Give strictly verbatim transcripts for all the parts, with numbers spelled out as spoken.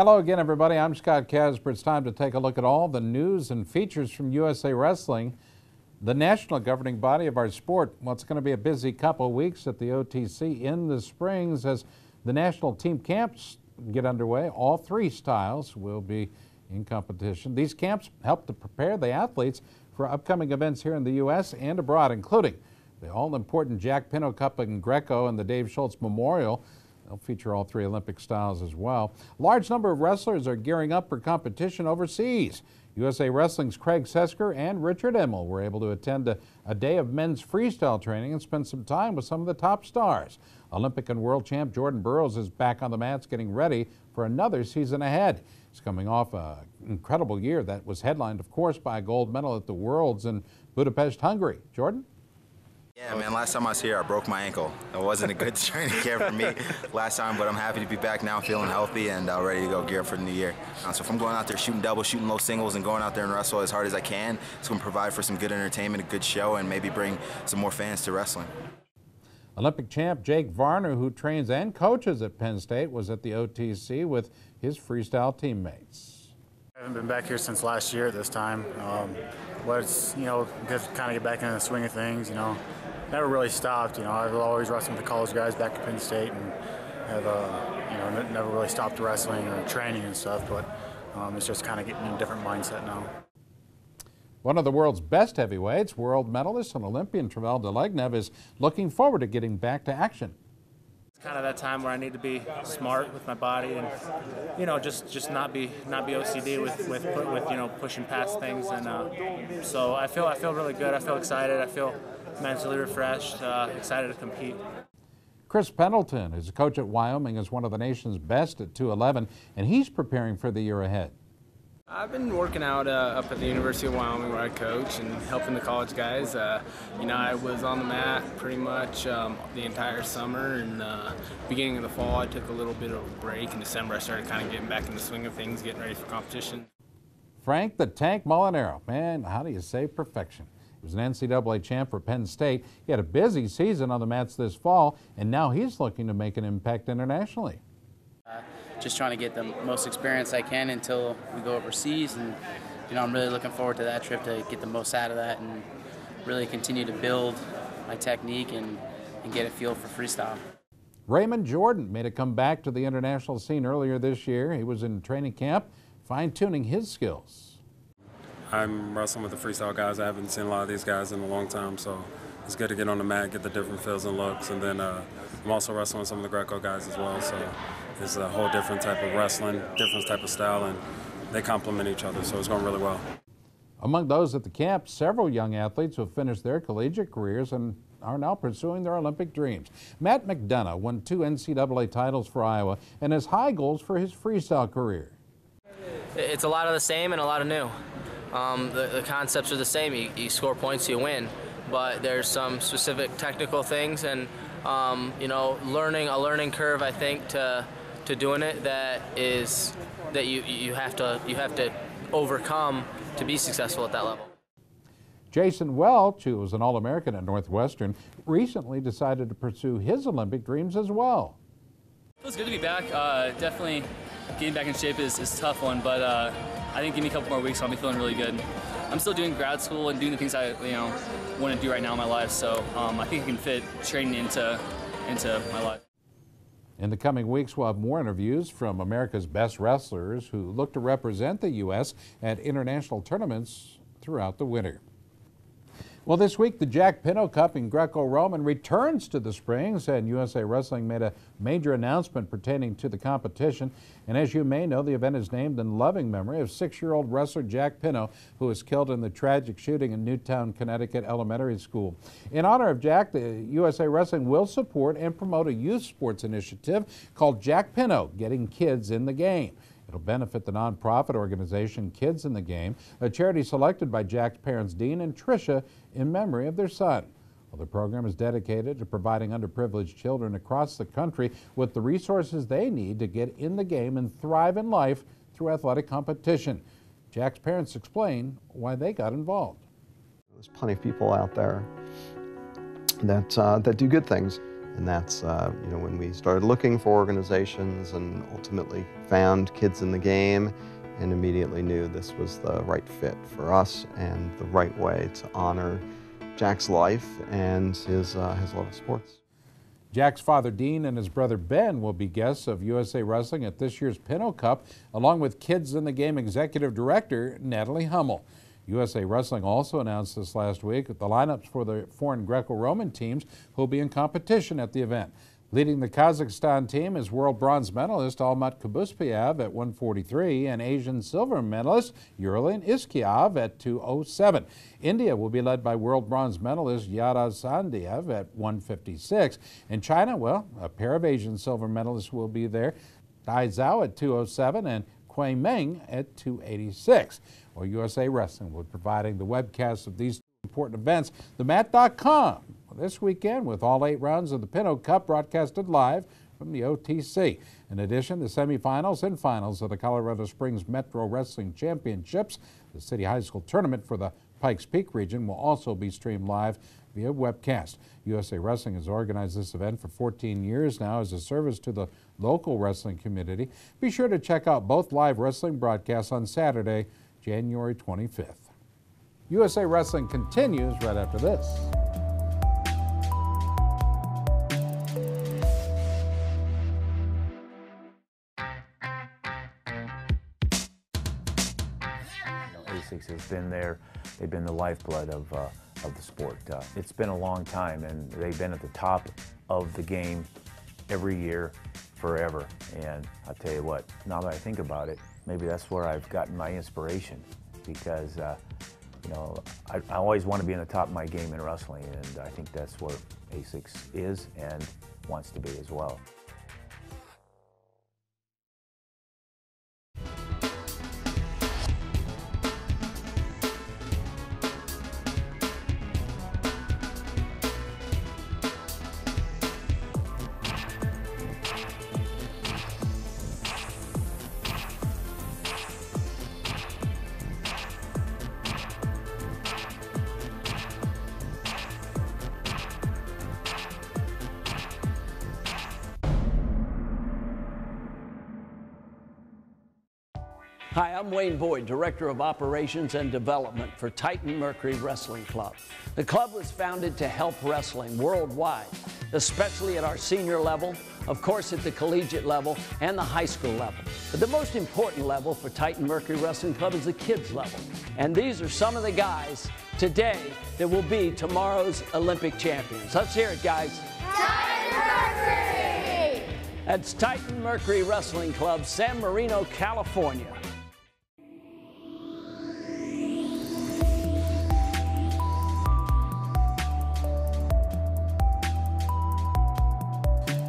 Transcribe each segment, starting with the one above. Hello again, everybody. I'm Scott Casper. It's time to take a look at all the news and features from U S A Wrestling, the national governing body of our sport. Well, it's going to be a busy couple of weeks at the O T C in the Springs as the national team camps get underway. All three styles will be in competition. These camps help to prepare the athletes for upcoming events here in the U S and abroad, including the all-important Jack Pinto Cup in Greco and the Dave Schultz Memorial. They'll feature all three Olympic styles as well. A large number of wrestlers are gearing up for competition overseas. U S A Wrestling's Craig Sesker and Richard Emmel were able to attend a, a day of men's freestyle training and spend some time with some of the top stars. Olympic and world champ Jordan Burroughs is back on the mats getting ready for another season ahead. He's coming off an incredible year that was headlined, of course, by a gold medal at the Worlds in Budapest, Hungary. Jordan? Yeah, man, last time I was here, I broke my ankle. It wasn't a good training camp for me last time, but I'm happy to be back now, feeling healthy and uh, ready to go gear up for the new year. Uh, so if I'm going out there shooting doubles, shooting low singles, and going out there and wrestle as hard as I can, it's going to provide for some good entertainment, a good show, and maybe bring some more fans to wrestling. Olympic champ Jake Varner, who trains and coaches at Penn State, was at the O T C with his freestyle teammates. I haven't been back here since last year at this time, um, but it's, you know, good to kind of get back into the swing of things, you know. Never really stopped, you know. I've always wrestled with the college guys back at Penn State and have, uh, you know, never really stopped wrestling or training and stuff, but um, it's just kind of getting in a different mindset now. One of the world's best heavyweights, world medalist and Olympian Tramel Delegnev is looking forward to getting back to action. Kind of that time where I need to be smart with my body and, you know, just just not be not be O C D with with, with you know, pushing past things, and uh, so I feel I feel really good. I feel excited. I feel mentally refreshed. Uh, excited to compete. Chris Pendleton, who's a coach at Wyoming, is one of the nation's best at two eleven, and he's preparing for the year ahead. I've been working out uh, up at the University of Wyoming where I coach and helping the college guys. Uh, you know, I was on the mat pretty much um, the entire summer, and uh, beginning of the fall I took a little bit of a break. In December I started kind of getting back in the swing of things, getting ready for competition. Frank the Tank Molinaro, man, how do you say perfection? He was an N C double A champ for Penn State. He had a busy season on the mats this fall, and now he's looking to make an impact internationally. Uh, Just trying to get the most experience I can until we go overseas, and you know, I'm really looking forward to that trip to get the most out of that and really continue to build my technique and, and get a feel for freestyle. Raymond Jordan made a comeback to the international scene earlier this year. He was in training camp fine-tuning his skills. I'm wrestling with the freestyle guys. I haven't seen a lot of these guys in a long time, so it's good to get on the mat, get the different feels and looks, and then uh, I'm also wrestling with some of the Greco guys as well, so it's a whole different type of wrestling, different type of style, and they complement each other, so it's going really well. Among those at the camp, several young athletes who have finished their collegiate careers and are now pursuing their Olympic dreams. Matt McDonough won two N C double A titles for Iowa and has high goals for his freestyle career. It's a lot of the same and a lot of new. Um, the, the concepts are the same. You, you score points, you win, but there's some specific technical things and um, you know, learning a learning curve, I think, to to doing it that is that you you have to you have to overcome to be successful at that level. Jason Welch, who was an All-American at Northwestern, recently decided to pursue his Olympic dreams as well. It was good to be back. Uh, definitely getting back in shape is, is a tough one, but uh, I think give me a couple more weeks, I'll be feeling really good. I'm still doing grad school and doing the things I you know want to do right now in my life, so um, I think I can fit training into into my life. In the coming weeks, we'll have more interviews from America's best wrestlers who look to represent the U S at international tournaments throughout the winter. Well, this week, the Jack Pinto Cup in Greco-Roman returns to the Springs, and U S A Wrestling made a major announcement pertaining to the competition. And as you may know, the event is named in loving memory of six-year-old wrestler Jack Pinto, who was killed in the tragic shooting in Newtown, Connecticut Elementary School. In honor of Jack, the U S A Wrestling will support and promote a youth sports initiative called Jack Pinto, Getting Kids in the Game. It'll benefit the nonprofit organization Kids in the Game, a charity selected by Jack's parents Dean and Tricia in memory of their son. Well, the program is dedicated to providing underprivileged children across the country with the resources they need to get in the game and thrive in life through athletic competition. Jack's parents explain why they got involved. There's plenty of people out there that, uh, that do good things. And that's, uh, you know, when we started looking for organizations and ultimately found Kids in the Game and immediately knew this was the right fit for us and the right way to honor Jack's life and his, uh, his love of sports. Jack's father, Dean, and his brother, Ben, will be guests of U S A Wrestling at this year's Pinto Cup, along with Kids in the Game Executive Director, Natalie Hummel. U S A Wrestling also announced this last week the lineups for the foreign Greco-Roman teams who will be in competition at the event. Leading the Kazakhstan team is world bronze medalist Almat Kabuspiev at one forty-three and Asian silver medalist Yurilin Iskiev at two oh seven. India will be led by world bronze medalist Yadav Sandiev at one fifty-six. And China, well, a pair of Asian silver medalists will be there, Dai Zhao at two oh seven and Kuei Meng at two eighty-six. Well, U S A Wrestling will be providing the webcast of these important events. The mat dot com this weekend with all eight rounds of the Pinto Cup broadcasted live from the O T C. In addition, the semifinals and finals of the Colorado Springs Metro Wrestling Championships, the City High School Tournament for the Pikes Peak region, will also be streamed live via webcast. U S A Wrestling has organized this event for fourteen years now as a service to the local wrestling community. Be sure to check out both live wrestling broadcasts on Saturday, January twenty-fifth. U S A Wrestling continues right after this. ASICS has been there. They've been the lifeblood of, uh, of the sport. Uh, it's been a long time, and they've been at the top of the game every year, forever. And I'll tell you what, now that I think about it, maybe that's where I've gotten my inspiration, because uh, you know, I, I always want to be in the top of my game in wrestling, and I think that's where ASICS is and wants to be as well. Hi, I'm Wayne Boyd, Director of Operations and Development for Titan Mercury Wrestling Club. The club was founded to help wrestling worldwide, especially at our senior level, of course at the collegiate level and the high school level. But the most important level for Titan Mercury Wrestling Club is the kids level. And these are some of the guys today that will be tomorrow's Olympic champions. Let's hear it, guys. Titan Mercury! That's Titan Mercury Wrestling Club, San Marino, California.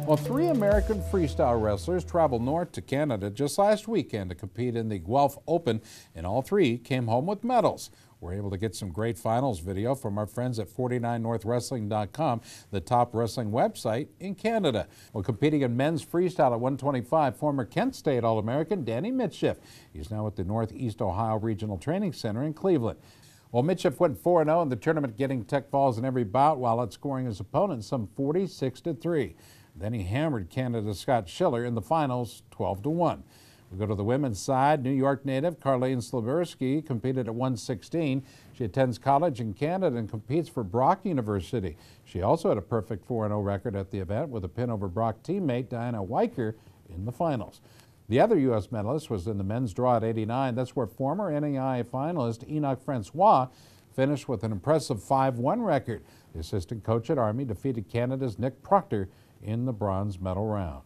Well, three American freestyle wrestlers traveled north to Canada just last weekend to compete in the Guelph Open, and all three came home with medals. We're able to get some great finals video from our friends at forty-nine north wrestling dot com, the top wrestling website in Canada. Well, competing in men's freestyle at one twenty-five, former Kent State All-American Danny Mitschiff. He's now at the Northeast Ohio Regional Training Center in Cleveland. Well, Mitschiff went four and oh in the tournament, getting tech falls in every bout while outscoring his opponent some forty-six to three. Then he hammered Canada's Scott Schiller in the finals, twelve to one. We go to the women's side. New York native Carlene Slavirsky competed at one sixteen. She attends college in Canada and competes for Brock University. She also had a perfect four and oh record at the event with a pin over Brock teammate Diana Weicker in the finals. The other U S medalist was in the men's draw at eighty-nine. That's where former N A I A finalist Enoch Francois finished with an impressive five one record. The assistant coach at Army defeated Canada's Nick Proctor in the bronze medal round.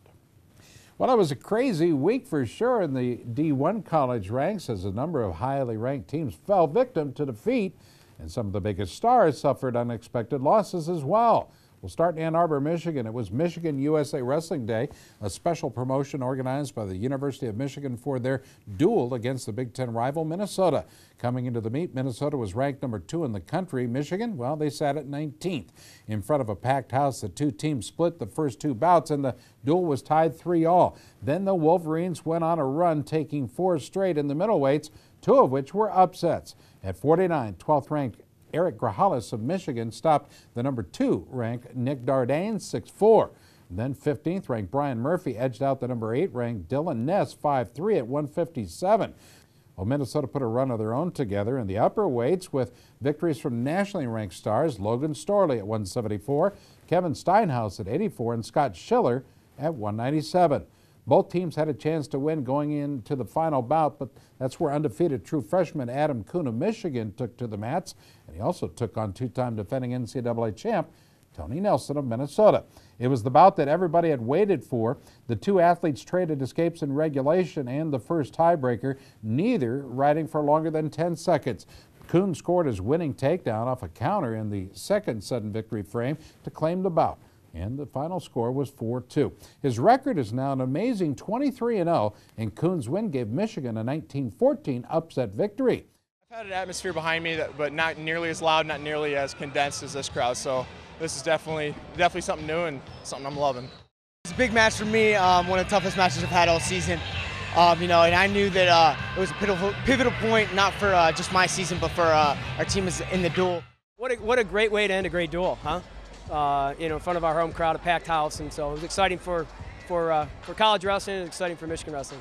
Well, it was a crazy week for sure in the D one college ranks as a number of highly ranked teams fell victim to defeat, and some of the biggest stars suffered unexpected losses as well. We'll start in Ann Arbor, Michigan. It was Michigan U S A Wrestling Day, a special promotion organized by the University of Michigan for their duel against the Big Ten rival Minnesota. Coming into the meet, Minnesota was ranked number two in the country. Michigan, well, they sat at nineteenth. In front of a packed house, the two teams split the first two bouts, and the duel was tied three all. Then the Wolverines went on a run, taking four straight in the middleweights, two of which were upsets. At forty-nine, twelfth ranked Eric Grahalis of Michigan stopped the number two ranked Nick Dardane, six four. Then fifteenth ranked Brian Murphy edged out the number eight ranked Dylan Ness, five three at one fifty-seven. Well, Minnesota put a run of their own together in the upper weights with victories from nationally ranked stars Logan Storley at one seventy-four, Kevin Steinhaus at eighty-four, and Scott Schiller at one ninety-seven. Both teams had a chance to win going into the final bout, but that's where undefeated true freshman Adam Kuhn of Michigan took to the mats, and he also took on two-time defending N C A A champ Tony Nelson of Minnesota. It was the bout that everybody had waited for. The two athletes traded escapes in regulation and the first tiebreaker, neither riding for longer than ten seconds. Kuhn scored his winning takedown off a counter in the second sudden victory frame to claim the bout, and the final score was four two. His record is now an amazing twenty-three and oh, and Kuhn's win gave Michigan a nineteen fourteen upset victory. I've had an atmosphere behind me, that, but not nearly as loud, not nearly as condensed as this crowd, so this is definitely, definitely something new and something I'm loving. It's a big match for me, um, one of the toughest matches I've had all season. Um, you know, and I knew that uh, it was a pivotal, pivotal point, not for uh, just my season, but for uh, our team in the duel. What a, what a great way to end a great duel, huh? Uh, you know, in front of our home crowd, a packed house, and so it was exciting for, for, uh, for college wrestling, and exciting for Michigan wrestling.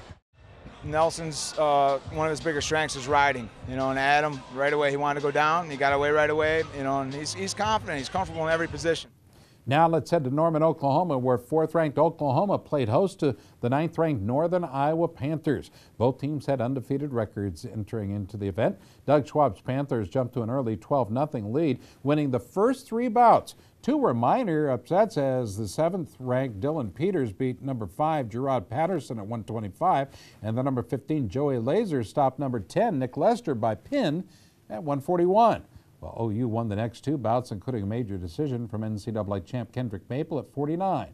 Nelson's, uh, one of his bigger strengths is riding, you know, and Adam, right away, he wanted to go down, he got away right away, you know, and he's, he's confident, he's comfortable in every position. Now let's head to Norman, Oklahoma, where fourth-ranked Oklahoma played host to the ninth-ranked Northern Iowa Panthers. Both teams had undefeated records entering into the event. Doug Schwab's Panthers jumped to an early twelve nothing lead, winning the first three bouts. Two were minor upsets as the seventh-ranked Dylan Peters beat number five Gerard Patterson at one twenty-five, and the number fifteen Joey Laser stopped number ten Nick Lester by pin at one forty-one. Well, O U won the next two bouts, including a major decision from N C A A champ Kendrick Maple at forty-nine.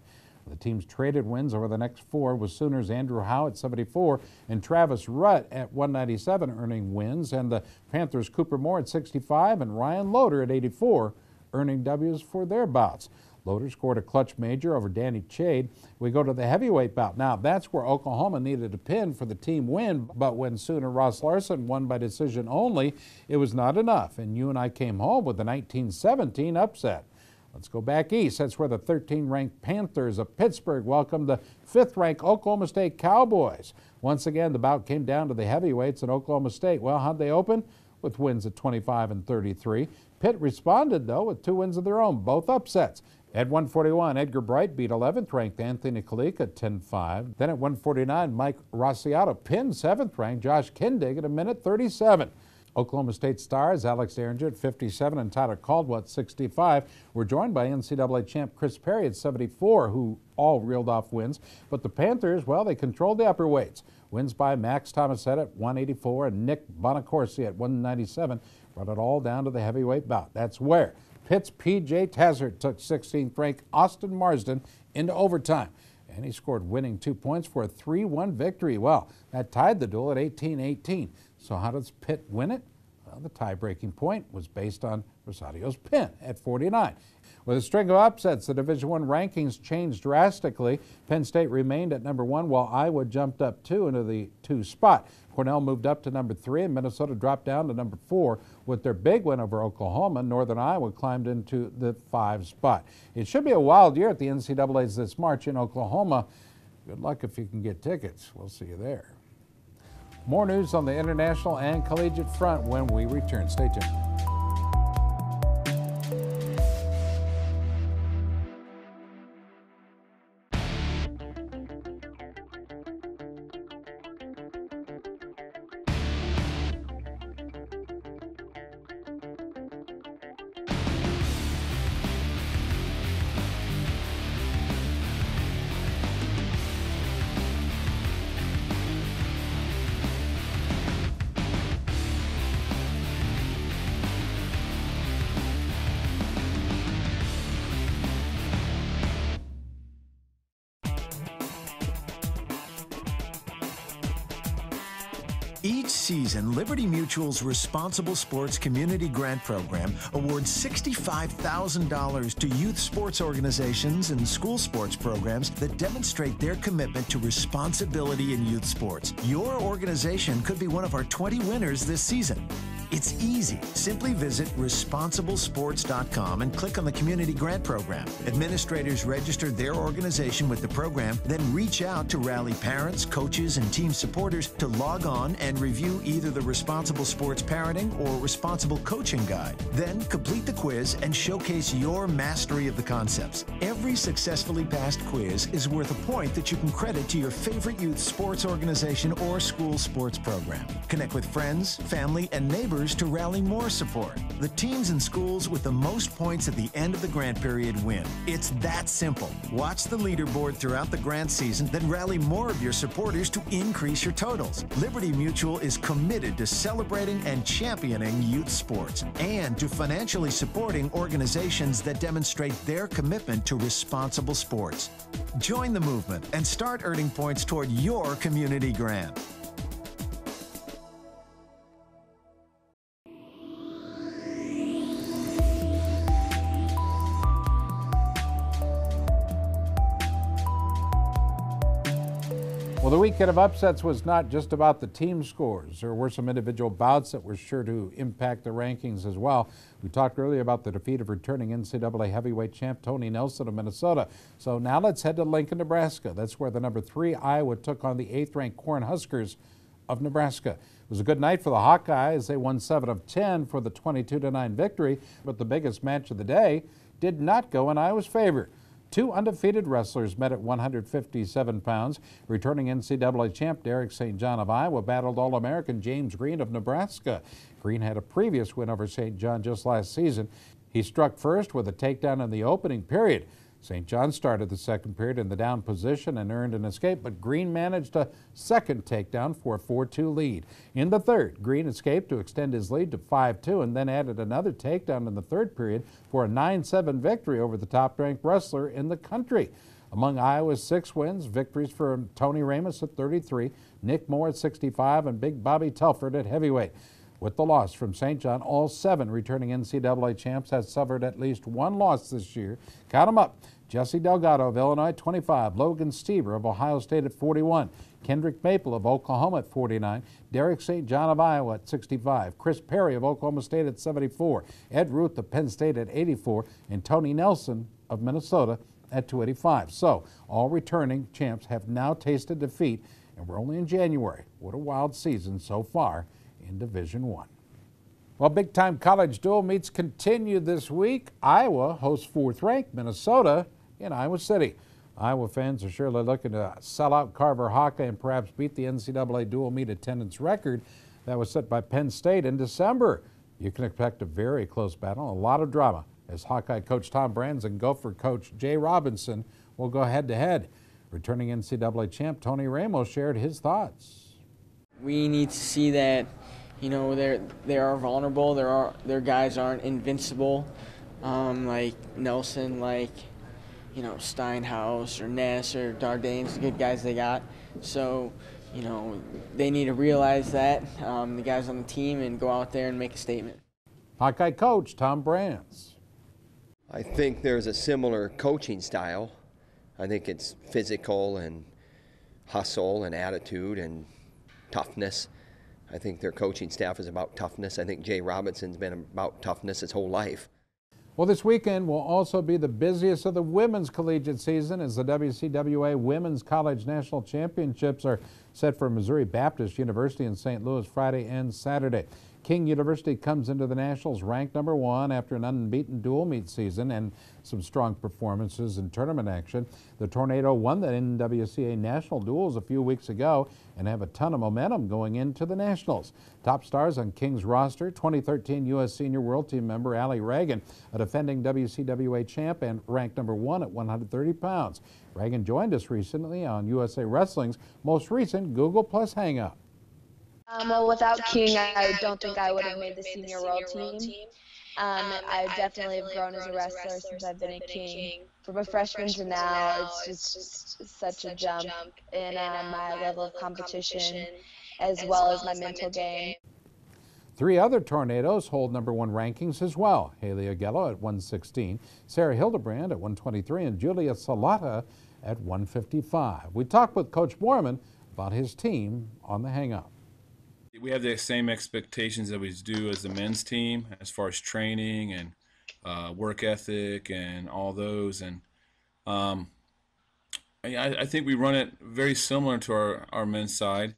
The team's traded wins over the next four was Sooners' Andrew Howe at seventy-four and Travis Rutt at one ninety-seven earning wins, and the Panthers' Cooper Moore at sixty-five and Ryan Loader at eighty-four earning W's for their bouts. Loader scored a clutch major over Danny Chade. We go to the heavyweight bout. Now, that's where Oklahoma needed a pin for the team win, but when Sooner Ross Larson won by decision only, it was not enough, and you and I came home with a nineteen seventeen upset. Let's go back east. That's where the thirteen ranked Panthers of Pittsburgh welcomed the fifth ranked Oklahoma State Cowboys. Once again, the bout came down to the heavyweights in Oklahoma State. Well, how'd they open? With wins at twenty-five and thirty-three. Pitt responded, though, with two wins of their own, both upsets. At one forty-one, Edgar Bright beat eleventh ranked Anthony Kalik at ten five. Then at one forty-nine, Mike Rossiato pinned seventh ranked Josh Kindig at a minute thirty-seven. Oklahoma State stars Alex Derringer at fifty-seven and Tyler Caldwell at sixty-five were joined by N C A A champ Chris Perry at seventy-four, who all reeled off wins. But the Panthers, well, they controlled the upper weights. Wins by Max Tomasetta at one eighty-four and Nick Bonacorsi at one ninety-seven brought it all down to the heavyweight bout. That's where Pitt's P J Tazzard took sixteenth ranked Austin Marsden into overtime, and he scored winning two points for a three one victory. Well, that tied the duel at eighteen eighteen. So how does Pitt win it? Well, the tie-breaking point was based on Rosatio's pin at forty-nine. With a string of upsets, the Division One rankings changed drastically. Penn State remained at number one, while Iowa jumped up two into the two spot. Cornell moved up to number three, and Minnesota dropped down to number four. With their big win over Oklahoma, Northern Iowa climbed into the five spot. It should be a wild year at the N C A As this March in Oklahoma. Good luck if you can get tickets. We'll see you there. More news on the international and collegiate front when we return. Stay tuned. Each season, Liberty Mutual's Responsible Sports Community Grant Program awards sixty-five thousand dollars to youth sports organizations and school sports programs that demonstrate their commitment to responsibility in youth sports. Your organization could be one of our twenty winners this season. It's easy. Simply visit responsible sports dot com and click on the Community Grant Program. Administrators register their organization with the program, then reach out to rally parents, coaches, and team supporters to log on and review either the Responsible Sports Parenting or Responsible Coaching Guide. Then complete the quiz and showcase your mastery of the concepts. Every successfully passed quiz is worth a point that you can credit to your favorite youth sports organization or school sports program. Connect with friends, family, and neighbors to rally more support. The teams and schools with the most points at the end of the grant period win. It's that simple. Watch the leaderboard throughout the grant season, then rally more of your supporters to increase your totals. Liberty Mutual is committed to celebrating and championing youth sports and to financially supporting organizations that demonstrate their commitment to responsible sports. Join the movement and start earning points toward your community grant. Well, the weekend of upsets was not just about the team scores. There were some individual bouts that were sure to impact the rankings as well. We talked earlier about the defeat of returning N C double A heavyweight champ Tony Nelson of Minnesota. So now let's head to Lincoln, Nebraska. That's where the number three Iowa took on the eighth-ranked Cornhuskers of Nebraska. It was a good night for the Hawkeyes. They won seven of ten for the twenty-two to nine victory, but the biggest match of the day did not go in Iowa's favor. Two undefeated wrestlers met at one hundred fifty-seven pounds. Returning N C double A champ Derek Saint John of Iowa battled All-American James Green of Nebraska. Green had a previous win over Saint John just last season. He struck first with a takedown in the opening period. Saint John started the second period in the down position and earned an escape, but Green managed a second takedown for a four two lead. In the third, Green escaped to extend his lead to five two and then added another takedown in the third period for a nine seven victory over the top-ranked wrestler in the country. Among Iowa's six wins, victories for Tony Ramos at thirty-three, Nick Moore at sixty-five, and Big Bobby Telford at heavyweight. With the loss from Saint John, all seven returning N C double A champs have suffered at least one loss this year. Count them up. Jesse Delgado of Illinois, twenty-five. Logan Stever of Ohio State at forty-one. Kendrick Maple of Oklahoma at forty-nine. Derek Saint John of Iowa at sixty-five. Chris Perry of Oklahoma State at seventy-four. Ed Ruth of Penn State at eighty-four. And Tony Nelson of Minnesota at two eighty-five. So all returning champs have now tasted defeat, and we're only in January. What a wild season so far in Division One. Well, big-time college dual meets continue this week. Iowa hosts fourth-ranked Minnesota in Iowa City. Iowa fans are surely looking to sell out Carver Hawkeye and perhaps beat the N C double A dual meet attendance record that was set by Penn State in December. You can expect a very close battle, a lot of drama, as Hawkeye coach Tom Brands and Gopher coach Jay Robinson will go head-to-head. Returning N C double A champ Tony Ramos shared his thoughts. We need to see that, you know, they're they are vulnerable. There are their guys aren't invincible, um, like Nelson, like you know Steinhaus or Ness or Dardanes, the good guys they got. So, you know, they need to realize that um, the guys on the team and go out there and make a statement. Hawkeye coach Tom Brands. I think there's a similar coaching style. I think it's physical and hustle and attitude and toughness. I think their coaching staff is about toughness. I think Jay Robinson's been about toughness his whole life. Well, this weekend will also be the busiest of the women's collegiate season, as the W C W A Women's College National Championships are set for Missouri Baptist University in Saint Louis Friday and Saturday. King University comes into the Nationals ranked number one after an unbeaten dual meet season and some strong performances in tournament action. The Tornado won the N W C A National Duels a few weeks ago and have a ton of momentum going into the Nationals. Top stars on King's roster, twenty thirteen U S Senior World Team member Allie Reagan, a defending W C W A champ and ranked number one at one hundred thirty pounds. Reagan joined us recently on U S A Wrestling's most recent Google Plus Hangout. Um, well, without, without King, King, I don't think I would have made the senior, senior world team. team. Um, um, I definitely have grown, grown as a wrestler, wrestler since I've been at King. King. From a freshman to now, it's just, it's just such a jump in uh, my level of competition as well as my mental game. Three other Tornadoes hold number one rankings as well. Haley Aguello at one sixteen, Sarah Hildebrand at one twenty-three, and Julia Salata at one fifty-five. We talked with Coach Borman about his team on the Hangout. we have the same expectations that we do as the men's team as far as training and uh, work ethic and all those. And um, I, I think we run it very similar to our, our men's side.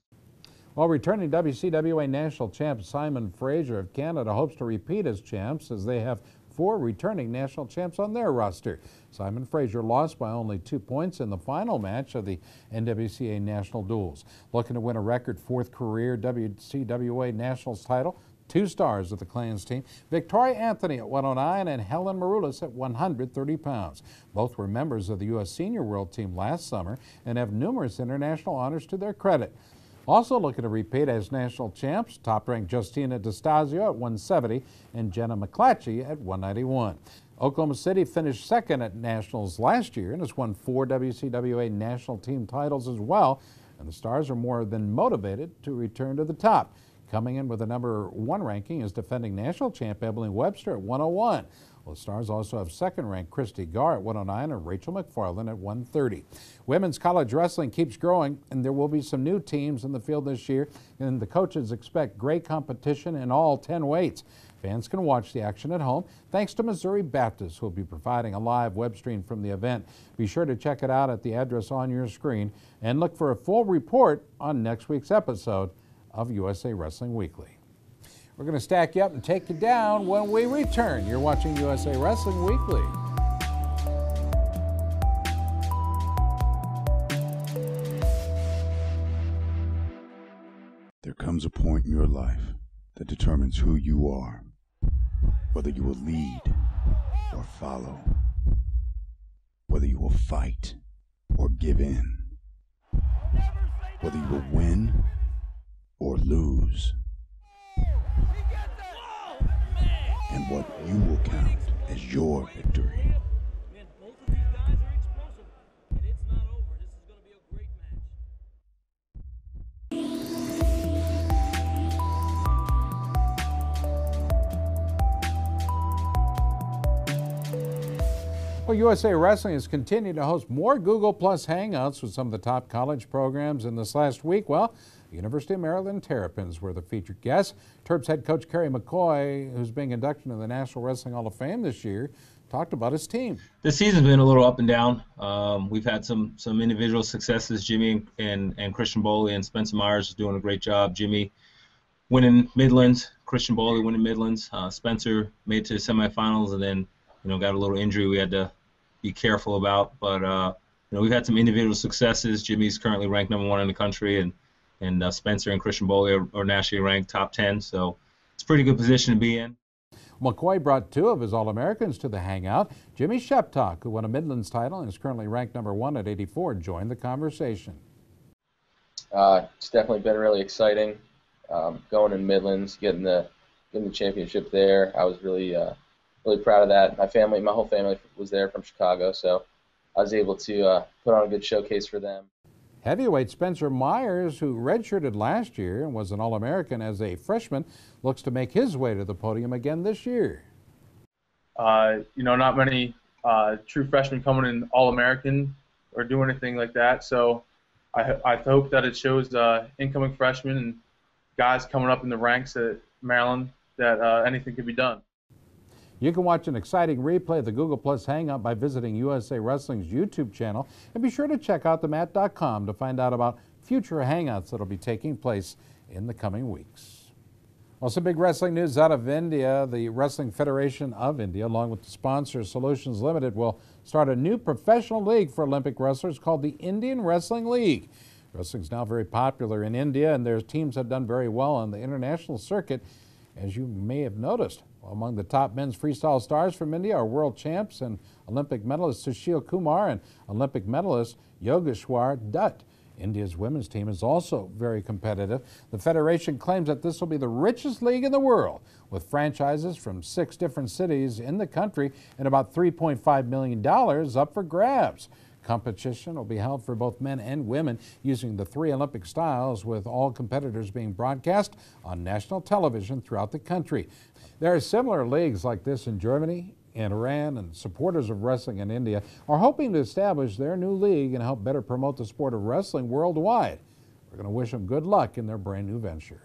Well, returning W C W A national champ Simon Fraser of Canada hopes to repeat as champs, as they have four returning national champs on their roster. Simon Fraser lost by only two points in the final match of the N W C A National Duels. Looking to win a record fourth career W C W A Nationals title, two stars of the Clans team, Victoria Anthony at one oh nine and Helen Maroulis at one hundred thirty pounds. Both were members of the U S Senior World Team last summer and have numerous international honors to their credit. Also looking to repeat as national champs, top-ranked Justina DeStasio at one seventy and Jenna McClatchy at one ninety-one. Oklahoma City finished second at Nationals last year and has won four W C W A national team titles as well, and the Stars are more than motivated to return to the top. Coming in with a number one ranking is defending national champ Evelyn Webster at one oh one. Well, the Stars also have second-ranked Christy Garr at one oh nine and Rachel McFarland at one thirty. Women's college wrestling keeps growing, and there will be some new teams in the field this year, and the coaches expect great competition in all ten weights. Fans can watch the action at home thanks to Missouri Baptist, who will be providing a live web stream from the event. Be sure to check it out at the address on your screen and look for a full report on next week's episode of U S A Wrestling Weekly. We're going to stack you up and take you down when we return. You're watching U S A Wrestling Weekly. There comes a point in your life that determines who you are, whether you will lead or follow, whether you will fight or give in, whether you will win or lose. And what you will count as your victory. Man, both of these guys are explosive, and it's not over. This is going to be a great match. Well, U S A Wrestling has continued to host more Google Plus Hangouts with some of the top college programs in this last week. Well, University of Maryland Terrapins were the featured guests. Terps head coach Kerry McCoy, who's being inducted into the National Wrestling Hall of Fame this year, talked about his team. This season's been a little up and down. Um, we've had some some individual successes. Jimmy and, and, and Christian Boley and Spencer Myers is doing a great job. Jimmy winning Midlands, Christian Boley winning Midlands. Uh, Spencer made it to the semifinals and then, you know, got a little injury we had to be careful about. But uh, you know, we've had some individual successes. Jimmy's currently ranked number one in the country, and And uh, Spencer and Christian Boley are, are nationally ranked top ten, so it's a pretty good position to be in. McCoy brought two of his All-Americans to the hangout. Jimmy Sheptok, who won a Midlands title and is currently ranked number one at eighty-four, joined the conversation. Uh, it's definitely been really exciting um, going in Midlands, getting the getting the championship there. I was really uh, really proud of that. My family, my whole family was there from Chicago, so I was able to uh, put on a good showcase for them. Heavyweight Spencer Myers, who redshirted last year and was an All-American as a freshman, looks to make his way to the podium again this year. Uh, you know, not many uh, true freshmen coming in All-American or doing anything like that, so I, I hope that it shows uh, incoming freshmen and guys coming up in the ranks at Maryland that uh, anything can be done. You can watch an exciting replay of the Google Plus Hangout by visiting U S A Wrestling's YouTube channel, and be sure to check out the mat dot com to find out about future Hangouts that will be taking place in the coming weeks. Well, some big wrestling news out of India. The Wrestling Federation of India, along with the sponsor Solutions Limited, will start a new professional league for Olympic wrestlers called the Indian Wrestling League. Wrestling is now very popular in India, and their teams have done very well on the international circuit, as you may have noticed. Among the top men's freestyle stars from India are world champs and Olympic medalist Sushil Kumar and Olympic medalist Yogeshwar Dutt. India's women's team is also very competitive. The federation claims that this will be the richest league in the world, with franchises from six different cities in the country and about three point five million dollars up for grabs. Competition will be held for both men and women using the three Olympic styles, with all competitors being broadcast on national television throughout the country. There are similar leagues like this in Germany and Iran, and supporters of wrestling in India are hoping to establish their new league and help better promote the sport of wrestling worldwide. We're going to wish them good luck in their brand new venture.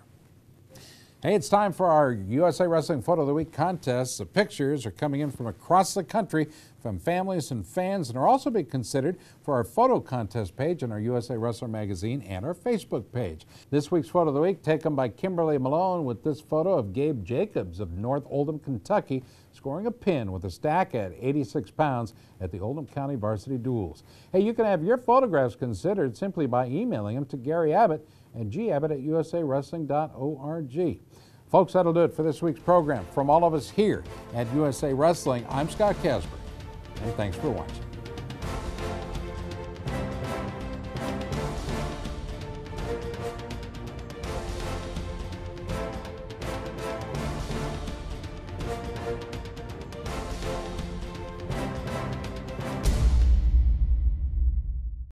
Hey, it's time for our U S A Wrestling Photo of the Week contest. The pictures are coming in from across the country from families and fans, and are also being considered for our photo contest page on our U S A Wrestler magazine and our Facebook page. This week's Photo of the Week taken by Kimberly Malone with this photo of Gabe Jacobs of North Oldham, Kentucky, scoring a pin with a stack at eighty-six pounds at the Oldham County Varsity Duels. Hey, you can have your photographs considered simply by emailing them to Gary Abbott and gabbett at u s a wrestling dot org. Folks, that'll do it for this week's program. From all of us here at U S A Wrestling, I'm Scott Casper, and thanks for watching.